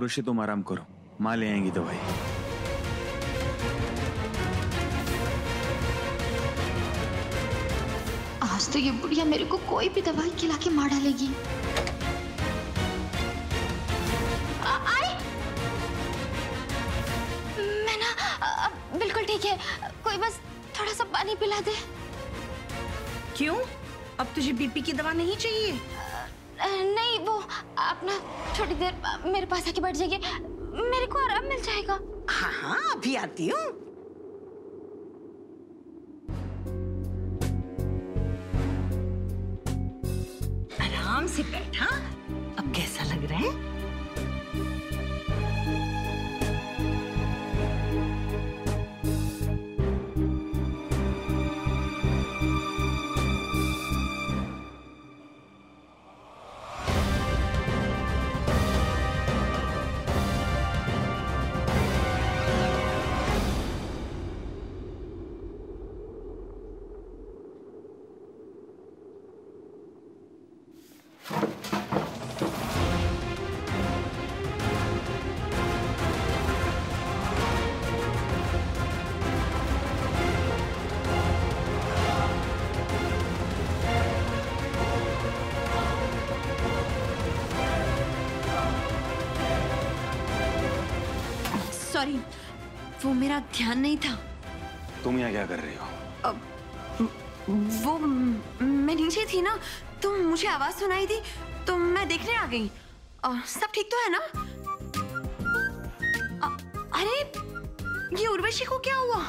पुरुषे तुम आराम करो, माँ ले आएंगी दवाई। आज तो ये बुढ़िया मेरे को कोई भी दवाई खिला के मार डालेगी। मैं ना बिल्कुल ठीक है, कोई बस थोड़ा सा पानी पिला दे। क्यों? अब तुझे बीपी की दवा नहीं चाहिए? नहीं, वो आप ना थोड़ी देर मेरे पास आके बैठ जाइए, मेरे को आराम मिल जाएगा। हाँ हाँ, अभी आती हूँ। आराम से बैठा। अब कैसा लग रहा है? वो मेरा ध्यान नहीं था। तुम यहाँ क्या कर रही हो? वो मैं नीचे थी ना, तो मुझे आवाज सुनाई दी तो मैं देखने आ गई। सब ठीक तो है ना? अरे ये उर्वशी को क्या हुआ?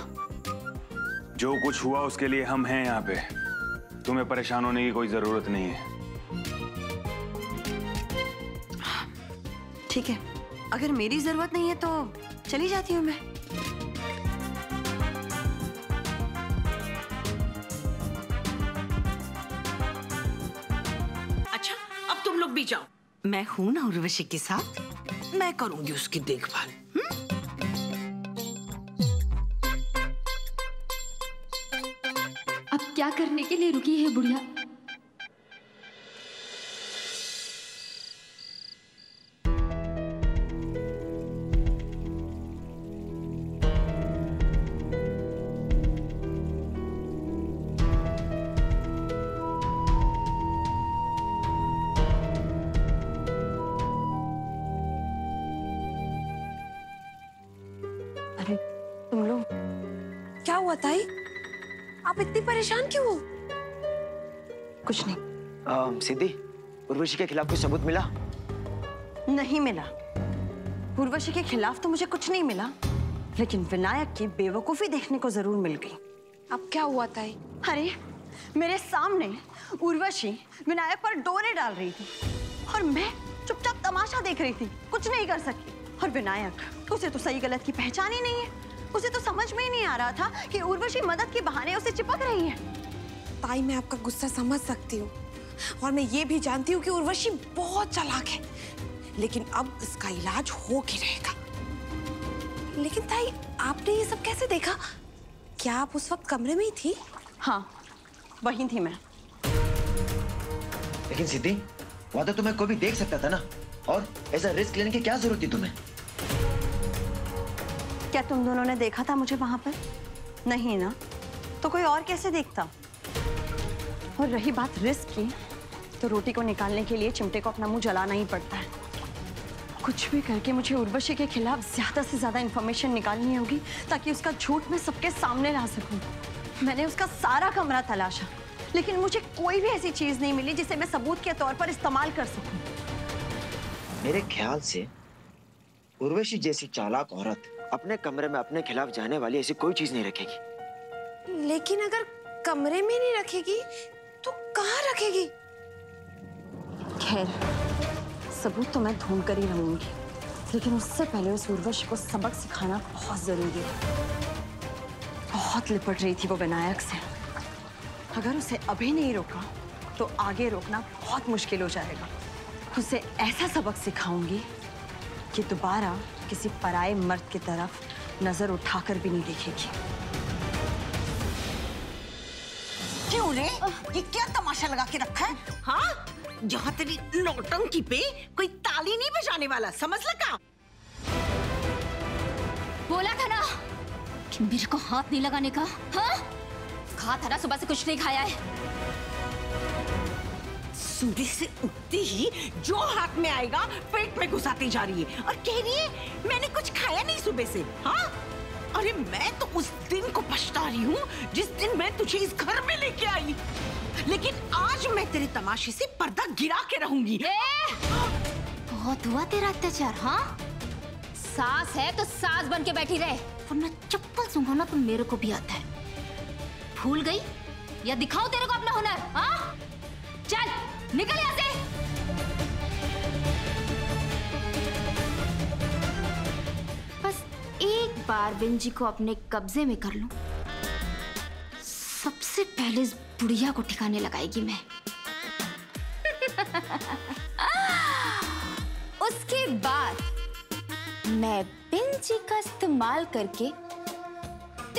जो कुछ हुआ उसके लिए हम हैं यहाँ पे, तुम्हें परेशान होने की कोई जरूरत नहीं है। ठीक है, अगर मेरी जरूरत नहीं है तो चली जाती हूँ मैं। अच्छा, अब तुम लोग भी जाओ। मैं हूँ ना उर्वशी के साथ, मैं करूंगी उसकी देखभाल। अब क्या करने के लिए रुकी है बुढ़िया? ताई, आप इतनी परेशान क्यों हो? कुछ नहीं। सिद्धि, उर्वशी के खिलाफ कोई सबूत मिला? नहीं मिला। उर्वशी के खिलाफ तो मुझे कुछ नहीं मिला, लेकिन विनायक की बेवकूफी देखने को जरूर मिल गई। अब क्या हुआ ताई? अरे मेरे सामने उर्वशी विनायक पर डोरे डाल रही थी और मैं चुपचाप तमाशा देख रही थी, कुछ नहीं कर सकी। और विनायक, उसे तो सही गलत की पहचान ही नहीं है। उसे तो समझ में ही नहीं आ रहा था कि उर्वशी मदद के बहाने उसे चिपक रही है। ताई, मैं आपका गुस्सा समझ सकती हूँ और मैं ये भी जानती हूँ कि उर्वशी बहुत चालाक है, लेकिन अब इसका इलाज हो के रहेगा। लेकिन ताई, आपने ये सब कैसे देखा? क्या आप उस वक्त कमरे में ही थी? हाँ, वहीं थी मैं। लेकिन सिद्धि, वहाँ तो तुम्हें कोई भी देख सकता था ना, और ऐसा रिस्क लेने की क्या जरूरत थी तुम्हें? क्या तुम दोनों ने देखा था मुझे वहां पर? नहीं ना, तो कोई और कैसे देखता? और रही बात रिस्क की, तो रोटी को निकालने के लिए चिमटे को अपना मुंह जलाना ही पड़ता है। कुछ भी करके मुझे उर्वशी के खिलाफ ज्यादा से ज्यादा इंफॉर्मेशन निकालनी होगी, ताकि उसका झूठ मैं सबके सामने ला सकूं। मैंने उसका सारा कमरा तलाशा, लेकिन मुझे कोई भी ऐसी चीज नहीं मिली जिसे मैं सबूत के तौर पर इस्तेमाल कर सकूं। मेरे ख्याल से उर्वशी जैसी चालाक औरत अपने कमरे में अपने खिलाफ जाने वाली ऐसी कोई चीज नहीं रखेगी। लेकिन अगर कमरे में नहीं रखेगी तो कहाँ रखेगी? खैर, सबूत तो मैं ढूंढ कर ही रहूंगी, लेकिन उससे पहले उस उर्वशी को सबक सिखाना बहुत जरूरी है। बहुत लिपट रही थी वो विनायक से, अगर उसे अभी नहीं रोका तो आगे रोकना बहुत मुश्किल हो जाएगा। उसे ऐसा सबक सिखाऊंगी कि दोबारा किसी पराए मर्द की तरफ नजर उठाकर भी नहीं देखेगी। क्यों रे? ये क्या तमाशा लगा के रखा है? हाँ, जहाँ तेरी नौटंकी पे कोई ताली नहीं बजाने वाला, समझ लगा। बोला था ना कि मेरे को हाथ नहीं लगाने का। हाँ खा था ना, सुबह से कुछ नहीं खाया है। सुबह से उठती ही जो हाथ में आएगा पेट में घुसाती जा रही है और कह रही है मैंने कुछ खाया नहीं सुबह से। हाँ अरे मैं तो उस दिन को पछता रही हूँ जिस दिन मैं तुझे इस घर में लेके आई, लेकिन आज मैं तेरे तमाशे से पर्दा गिरा के रहूंगी। बहुत हुआ तेरा अत्याचार। हाँ सास है तो सास बन के बैठी रहे, वरना चप्पल सूंघाना तो मेरे को भी आता है। भूल गई या दिखाओ तेरे को अपना हुनर। हाँ चल निकल यहाँ से। एक बार विनजी को अपने कब्जे में कर लूं, सबसे पहले इस बुढ़िया को ठिकाने लगाएगी मैं। उसके बाद मैं विनजी का इस्तेमाल करके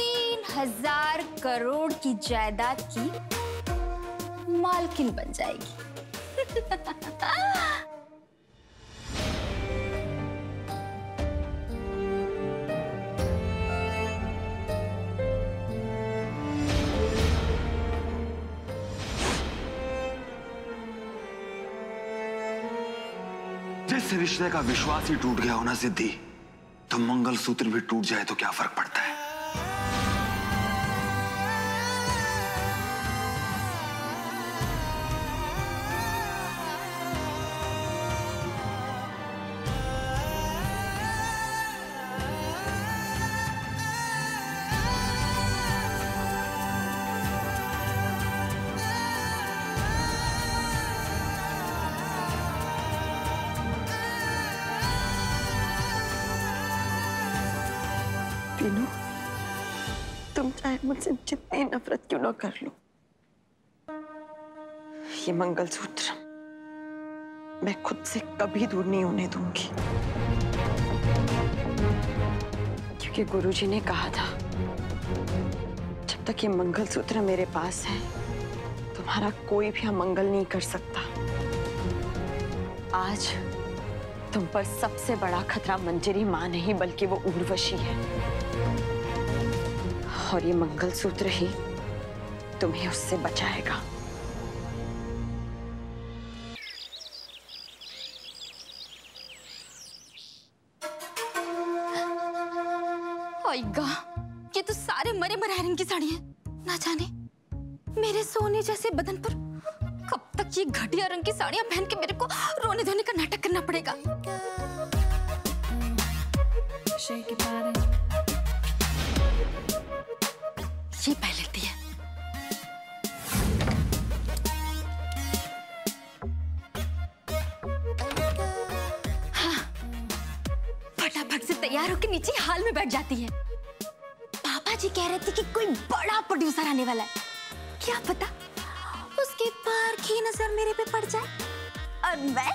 3000 करोड़ की जायदाद की मालकिन बन जाएगी। रिश्ते का विश्वास ही टूट गया होना सिद्धि, तो मंगलसूत्र भी टूट जाए तो क्या फर्क पड़ता है। तुम चाहे मुझसे जितनी नफरत क्यों ना कर लो, ये मंगलसूत्र मैं खुद से कभी दूर नहीं होने दूंगी, क्योंकि गुरुजी ने कहा था जब तक ये मंगलसूत्र मेरे पास है तुम्हारा कोई भी अमंगल नहीं कर सकता। आज तुम पर सबसे बड़ा खतरा मंजरी मां नहीं बल्कि वो उर्वशी है, और ये मंगलसूत्र ही तुम्हें उससे बचाएगा। ओइगा, ये तो सारे मरे मराहरिन की साड़ी है। ना जाने मेरे सोने जैसे बदन पर कब तक ये घटिया रंग की साड़ियां पहन के मेरे को रोने धोने का नाटक करना पड़ेगा। ये पहन लेती है। हाँ, फटाफट से तैयार होकर नीचे हाल में बैठ जाती है। पापा जी कह रहे थे कि कोई बड़ा प्रोड्यूसर आने वाला है, क्या पता उसके पार की नजर मेरे पे पड़ जाए और मैं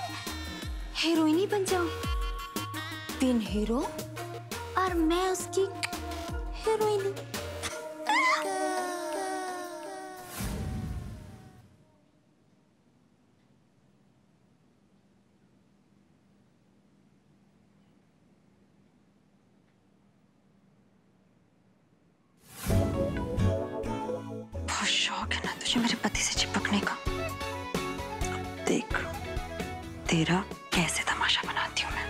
हीरोइन ही बन जाऊं। बिन हीरो और मैं उसकी हीरोइन। मेरे पति से चिपकने का देख तेरा कैसे तमाशा बनाती हूं मैं।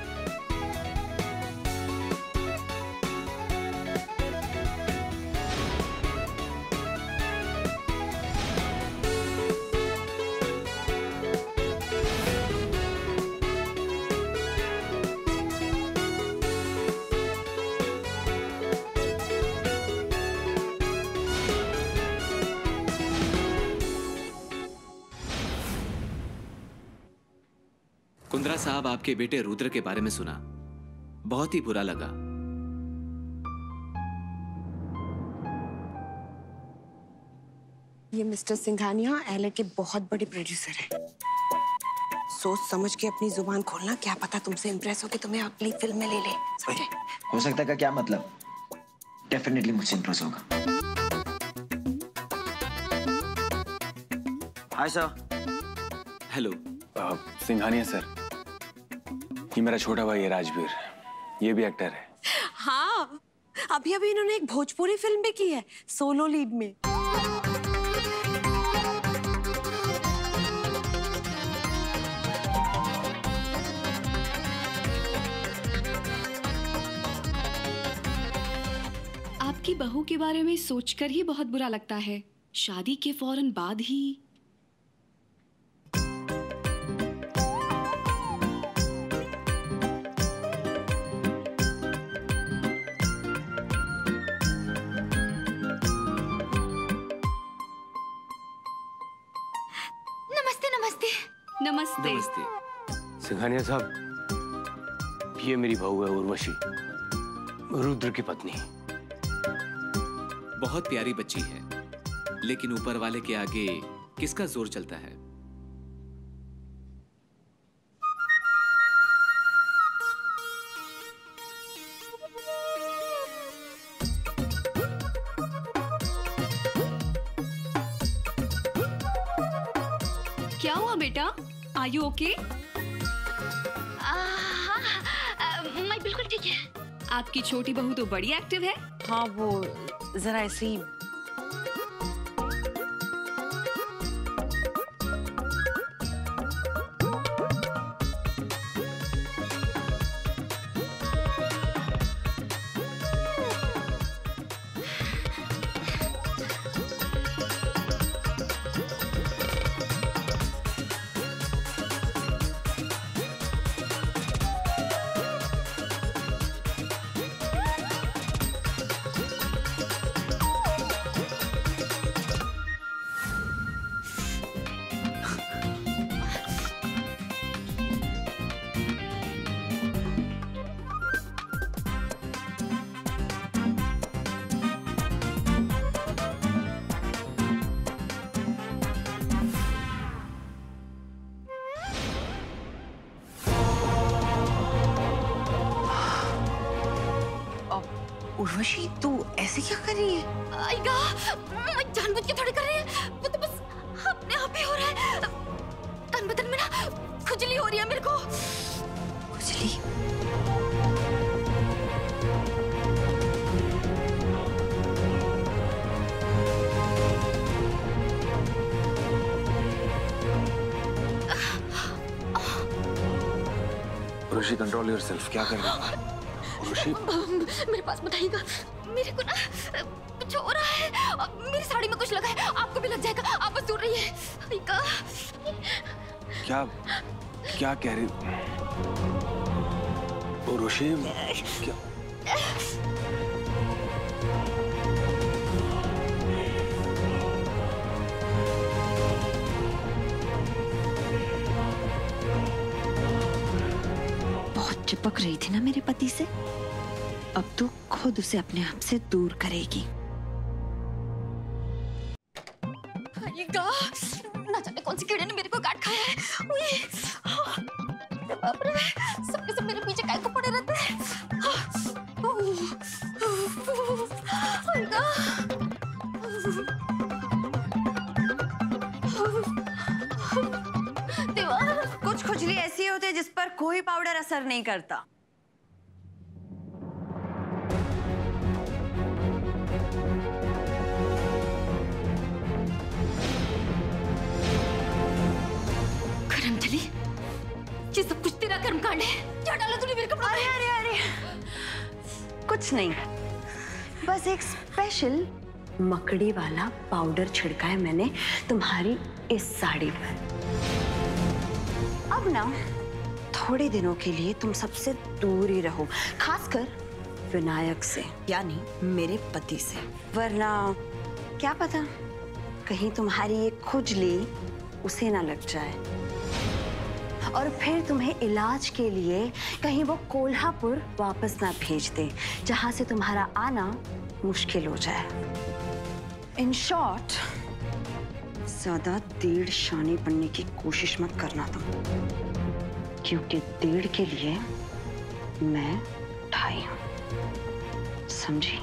कुंद्रा साहब, आपके बेटे रुद्र के बारे में सुना, बहुत ही बुरा लगा। ये मिस्टर सिंघानिया एलए के बहुत बड़े प्रोड्यूसर हैं। सोच समझ के अपनी जुबान खोलना, क्या पता तुमसे इंप्रेस हो के तुम्हें अपनी फिल्म में ले ले। समझे? हो सकता है क्या मतलब? डेफिनेटली मुझसे इंप्रेस होगा। Hi sir. Hello Singhania sir, ये मेरा छोटा भाई है राजबीर, ये भी एक्टर है। हाँ अभी अभी इन्होंने एक भोजपुरी फिल्म भी की है सोलो लीड में। आपकी बहू के बारे में सोचकर ही बहुत बुरा लगता है। शादी के फौरन बाद ही नमस्ते। नमस्ते सिंघानिया साहब, ये मेरी बहू है उर्वशी, रुद्र की पत्नी। बहुत प्यारी बच्ची है, लेकिन ऊपर वाले के आगे किसका जोर चलता है। क्या हुआ बेटा, Are you okay? हाँ, मैं बिल्कुल ठीक है। आपकी छोटी बहू तो बड़ी एक्टिव है। हाँ, वो जरा ऐसी। उर्वशी, तू ऐसे क्या कर रही है? आएगा, मैं जानबूझ के थोड़ी कर रही है, वो तो बस अपने आप ही हो रहा है। तन बदन में ना खुजली हो रही है मेरे को। खुजली? उर्वशी, कंट्रोल योरसेल्फ, क्या कर रही है? मेरे पास बताइएगा, मेरे को ना कुछ हो रहा है और मेरी साड़ी में कुछ लगा है, आपको भी लग जाएगा, आप बस दूर रहिए। क्या क्या कह रही हो उर्वशी? क्या बहुत चिपक रही थी ना मेरे पति से, अब तो खुद उसे अपने आप से दूर करेगी। ना जाने कौन सी कीड़े ने मेरे को काट खाया है। सबके सब मेरे पीछे काहे को पड़े रहते हैं। कुछ खुजली ऐसी होती है जिस पर कोई पाउडर असर नहीं करता। ये सब कुछ तेरा कर्मकांड है, क्या डाला तूने मेरे कपड़ों में? अरे अरे अरे कुछ नहीं, बस एक स्पेशल मकड़ी वाला पाउडर छिड़का है मैंने तुम्हारी इस साड़ी पर। अब ना थोड़े दिनों के लिए तुम सबसे दूर ही रहो, खासकर विनायक से, यानी मेरे पति से, वरना क्या पता कहीं तुम्हारी ये खुजली उसे ना लग जाए और फिर तुम्हें इलाज के लिए कहीं वो कोल्हापुर वापस ना भेज दे, जहां से तुम्हारा आना मुश्किल हो जाए। इन शॉर्ट, ज्यादा देर शानी बनने की कोशिश मत करना तुम, क्योंकि देर के लिए मैं ढाई हूं, समझी?